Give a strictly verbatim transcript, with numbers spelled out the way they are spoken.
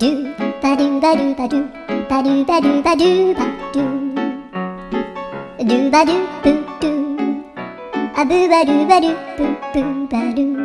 do ba do ba do ba do ba do ba do ba do ba do do ba do boo do a boo ba do ba do boo boo ba do.